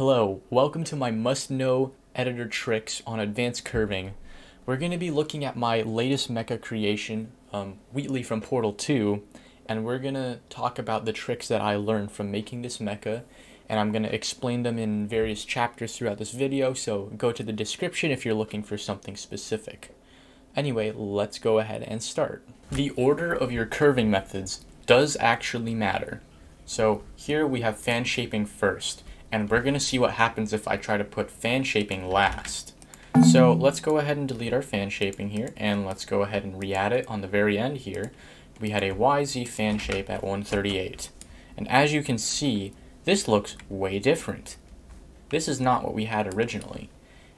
Hello, welcome to my must-know editor tricks on advanced curving. We're going to be looking at my latest mecha creation, Wheatley from Portal 2, and we're going to talk about the tricks that I learned from making this mecha, and I'm going to explain them in various chapters throughout this video, so go to the description if you're looking for something specific. Anyway, let's go ahead and start. The order of your curving methods does actually matter. So here we have fan shaping first. And we're going to see what happens if I try to put fan shaping last. So let's go ahead and delete our fan shaping here, and let's go ahead and re-add it on the very end here. We had a YZ fan shape at 138. And as you can see, this looks way different. This is not what we had originally.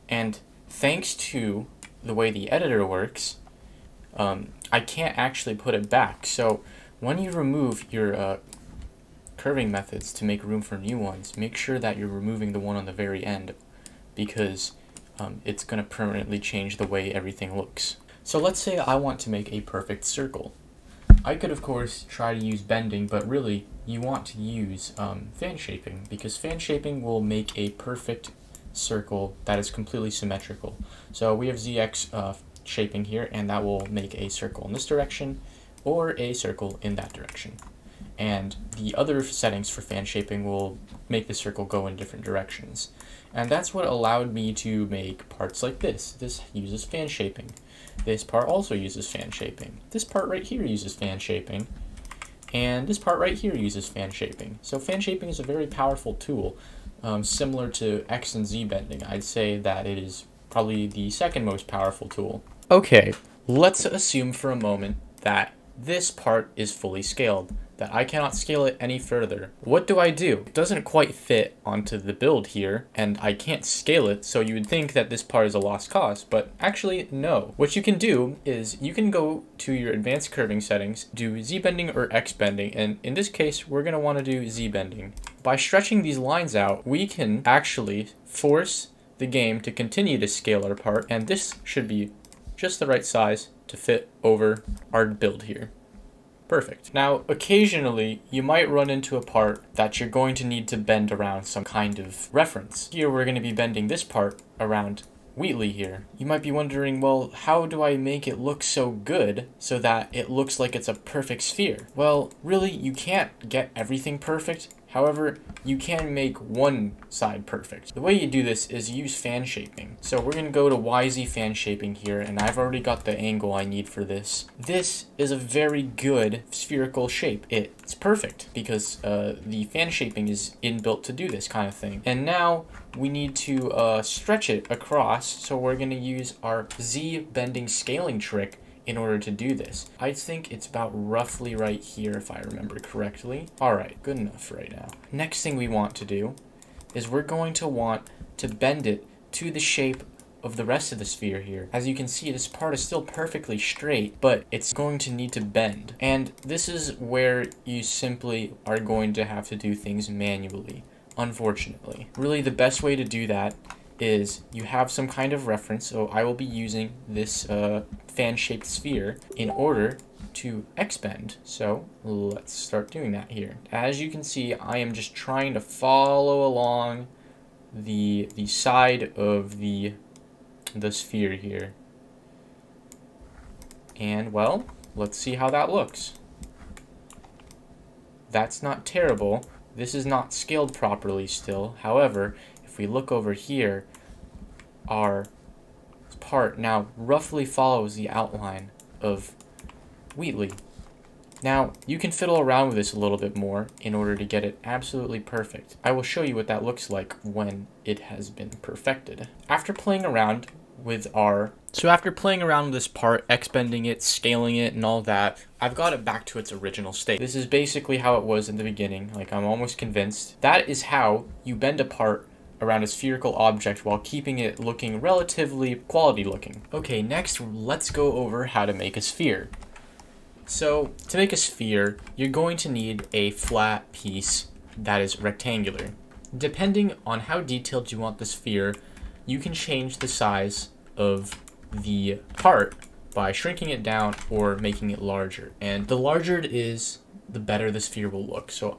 And thanks to the way the editor works, I can't actually put it back. So when you remove your curving methods to make room for new ones, make sure that you're removing the one on the very end, because it's going to permanently change the way everything looks. So let's say I want to make a perfect circle. I could of course try to use bending, but really you want to use fan shaping, because fan shaping will make a perfect circle that is completely symmetrical. So we have ZX shaping here, and that will make a circle in this direction or a circle in that direction. And the other settings for fan shaping will make the circle go in different directions. And that's what allowed me to make parts like this. This uses fan shaping. This part also uses fan shaping. This part right here uses fan shaping. And this part right here uses fan shaping. So fan shaping is a very powerful tool, similar to X and Z bending. I'd say that it is probably the second most powerful tool. Okay, let's assume for a moment that this part is fully scaled, that I cannot scale it any further. What do I do? It doesn't quite fit onto the build here, and I can't scale it, so you would think that this part is a lost cause, but actually no. What you can do is you can go to your advanced curving settings, do Z bending or X bending, and in this case we're going to want to do Z bending. By stretching these lines out, we can actually force the game to continue to scale our part, and this should be just the right size to fit over our build here. Perfect. Now, occasionally, you might run into a part that you're going to need to bend around some kind of reference. Here, we're going to be bending this part around Wheatley here. You might be wondering, well, how do I make it look so good so that it looks like it's a perfect sphere? Well, really, you can't get everything perfect. However, you can make one side perfect. The way you do this is use fan shaping. So we're going to go to YZ fan shaping here, and I've already got the angle I need for this. This is a very good spherical shape. It's perfect because the fan shaping is inbuilt to do this kind of thing. And now we need to stretch it across, so we're going to use our Z bending scaling trick in order to do this. I think it's about roughly right here if I remember correctly. All right, good enough right now. Next thing we want to do is we're going to want to bend it to the shape of the rest of the sphere here. As you can see, this part is still perfectly straight, but it's going to need to bend. And this is where you simply are going to have to do things manually, unfortunately. Really, the best way to do that is you have some kind of reference, so I will be using this fan-shaped sphere in order to X-bend. So let's start doing that here. As you can see, I am just trying to follow along the side of the sphere here. And well, let's see how that looks. That's not terrible. This is not scaled properly still. However, if we look over here, our part now roughly follows the outline of Wheatley. Now, you can fiddle around with this a little bit more in order to get it absolutely perfect. I will show you what that looks like when it has been perfected. After playing around with this part, X-bending it, scaling it, and all that, I've got it back to its original state. This is basically how it was in the beginning, like I'm almost convinced. That is how you bend a part around a spherical object while keeping it looking relatively quality looking. Okay, next let's go over how to make a sphere. So to make a sphere, you're going to need a flat piece that is rectangular. Depending on how detailed you want the sphere, you can change the size of the part by shrinking it down or making it larger. And the larger it is, the better the sphere will look. So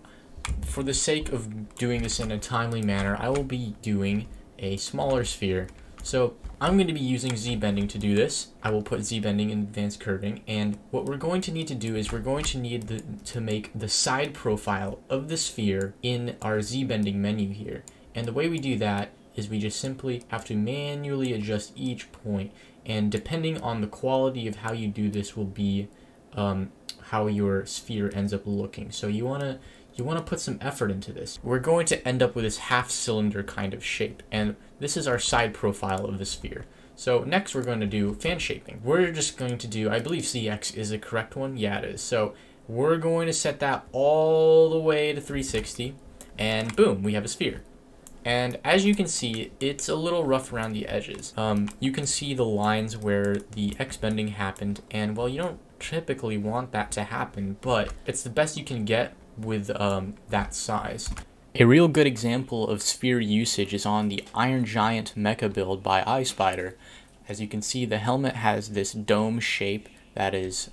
for the sake of doing this in a timely manner, I will be doing a smaller sphere. So I'm going to be using Z-bending to do this. I will put Z-bending in advanced curving, and what we're going to need to do is we're going to need to make the side profile of the sphere in our Z-bending menu here. And the way we do that is we just simply have to manually adjust each point, and depending on the quality of how you do this will be how your sphere ends up looking. So you want to put some effort into this. We're going to end up with this half cylinder kind of shape, and this is our side profile of the sphere. So next we're going to do fan shaping. We're just going to do, I believe CX is the correct one. Yeah, it is. So we're going to set that all the way to 360, and boom, we have a sphere. And as you can see, it's a little rough around the edges. You can see the lines where the X bending happened, and well, you don't typically want that to happen, but it's the best you can get with that size. A real good example of sphere usage is on the Iron Giant mecha build by iSpiider. As you can see, the helmet has this dome shape that is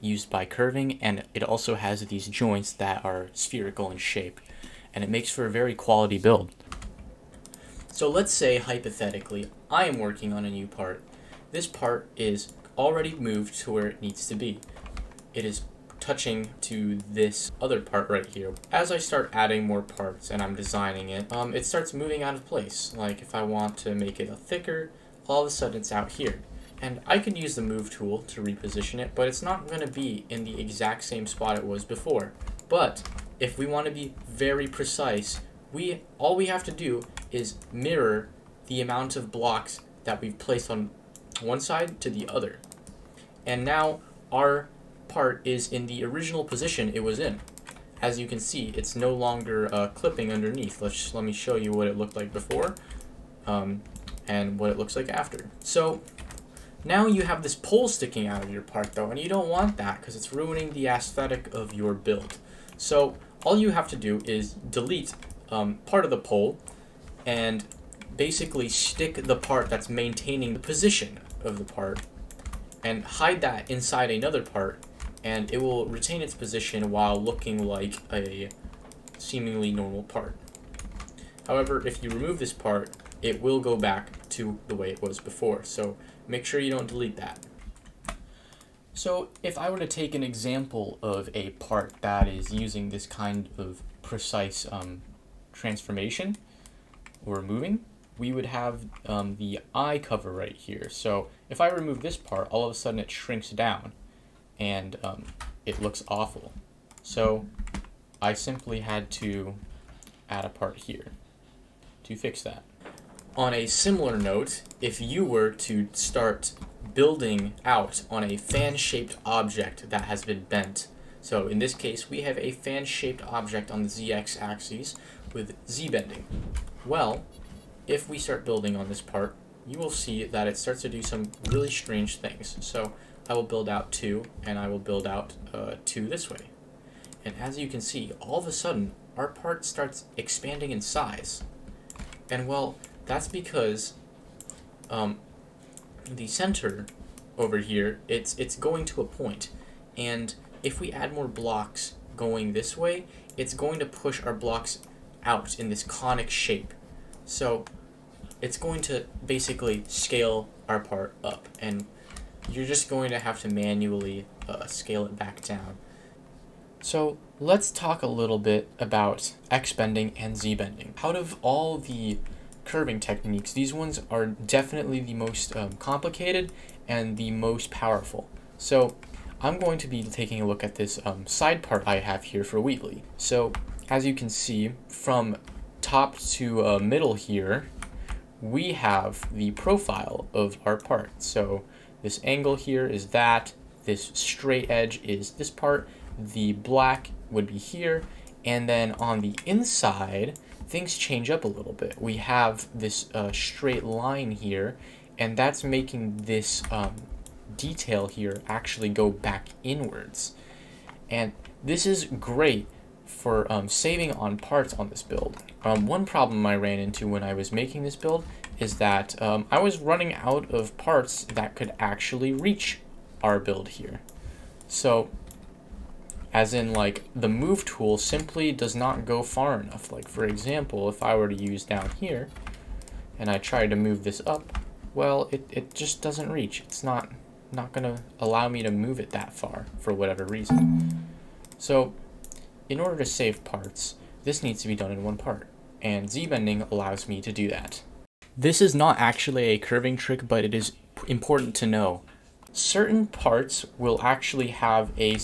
used by curving, and it also has these joints that are spherical in shape, and it makes for a very quality build. So let's say, hypothetically, I am working on a new part. This part is already moved to where it needs to be. It is touching to this other part right here. As I start adding more parts and I'm designing it, it starts moving out of place. Like if I want to make it thicker, all of a sudden it's out here. And I could use the move tool to reposition it, but it's not going to be in the exact same spot it was before. But if we want to be very precise, all we have to do is mirror the amount of blocks that we've placed on one side to the other. And now our part is in the original position it was in. As you can see, it's no longer clipping underneath. Let me show you what it looked like before and what it looks like after. So now you have this pole sticking out of your part though, and you don't want that because it's ruining the aesthetic of your build. So all you have to do is delete part of the pole and basically stick the part that's maintaining the position of the part and hide that inside another part, and it will retain its position while looking like a seemingly normal part. However, if you remove this part, it will go back to the way it was before, so make sure you don't delete that. So if I were to take an example of a part that is using this kind of precise transformation or moving, we would have the eye cover right here. So if I remove this part, all of a sudden it shrinks down and it looks awful. So I simply had to add a part here to fix that. On a similar note, if you were to start building out on a fan-shaped object that has been bent, so in this case we have a fan-shaped object on the ZX axis with Z-bending. Well, if we start building on this part, you will see that it starts to do some really strange things. So I will build out two, and I will build out two this way. And as you can see, all of a sudden, our part starts expanding in size. And well, that's because the center over here, it's going to a point. And if we add more blocks going this way, it's going to push our blocks out in this conic shape. So it's going to basically scale our part up, and you're just going to have to manually scale it back down. So let's talk a little bit about X bending and Z bending. Out of all the curving techniques, these ones are definitely the most complicated and the most powerful. So I'm going to be taking a look at this side part I have here for Wheatley. So as you can see, from top to middle here, we have the profile of our part. So this angle here is that, this straight edge is this part, the black would be here, and then on the inside, things change up a little bit. We have this straight line here, and that's making this detail here actually go back inwards. And this is great for saving on parts on this build. One problem I ran into when I was making this build is that I was running out of parts that could actually reach our build here. So As in, like, the move tool simply does not go far enough. Like, for example, if I were to use down here and I try to move this up, well, it just doesn't reach. It's not gonna allow me to move it that far for whatever reason. So in order to save parts, this needs to be done in one part, and Z-bending allows me to do that. This is not actually a curving trick, but it is important to know. Certain parts will actually have a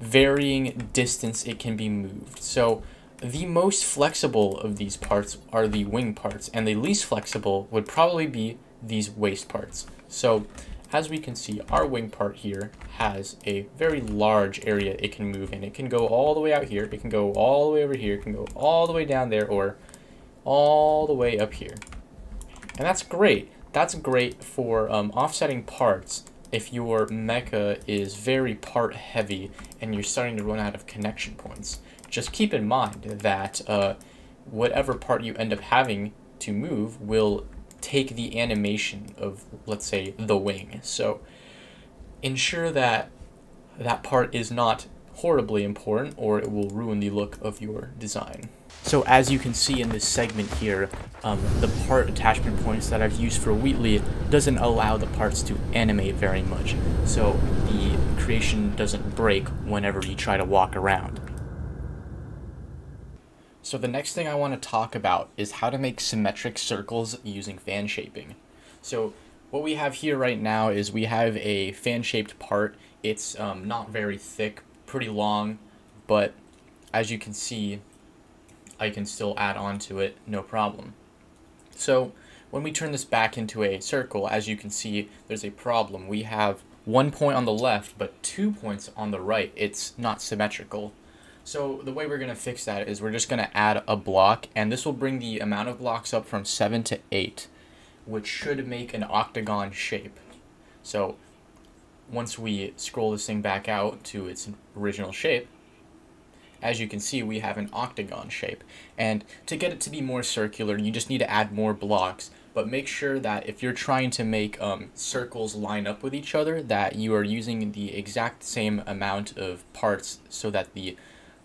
varying distance it can be moved. So the most flexible of these parts are the wing parts, and the least flexible would probably be these waist parts. So as we can see, our wing part here has a very large area it can move in. It can go all the way out here, it can go all the way over here, it can go all the way down there, or all the way up here. And that's great. That's great for offsetting parts if your mecha is very part heavy and you're starting to run out of connection points. Just keep in mind that whatever part you end up having to move will take the animation of, let's say, the wing. So ensure that that part is not horribly important, or it will ruin the look of your design. So as you can see in this segment here, the part attachment points that I've used for Wheatley doesn't allow the parts to animate very much, so the creation doesn't break whenever you try to walk around. So the next thing I want to talk about is how to make symmetric circles using fan shaping. So what we have here right now is we have a fan-shaped part. It's not very thick, pretty long, but as you can see, I can still add on to it, no problem. So when we turn this back into a circle, as you can see, there's a problem. We have one point on the left, but 2 points on the right. It's not symmetrical. So the way we're going to fix that is we're just going to add a block, and this will bring the amount of blocks up from 7 to 8, which should make an octagon shape. So once we scroll this thing back out to its original shape, as you can see, we have an octagon shape. And to get it to be more circular, you just need to add more blocks. But make sure that if you're trying to make circles line up with each other, that you are using the exact same amount of parts so that the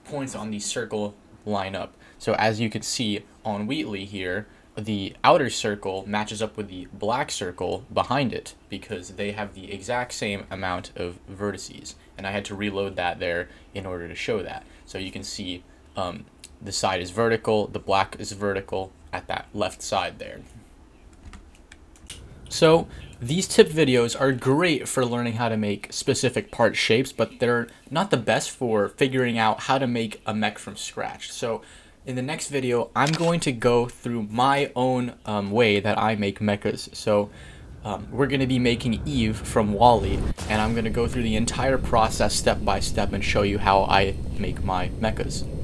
points on the circle line up. So as you can see on Wheatley here, the outer circle matches up with the black circle behind it because they have the exact same amount of vertices. And I had to reload that there in order to show that. So you can see the side is vertical, the black is vertical at that left side there. So these tip videos are great for learning how to make specific part shapes, but they're not the best for figuring out how to make a mech from scratch. So in the next video, I'm going to go through my own way that I make mechas. So we're going to be making Eve from WALL-E, and I'm going to go through the entire process step by step and show you how I make my mechas.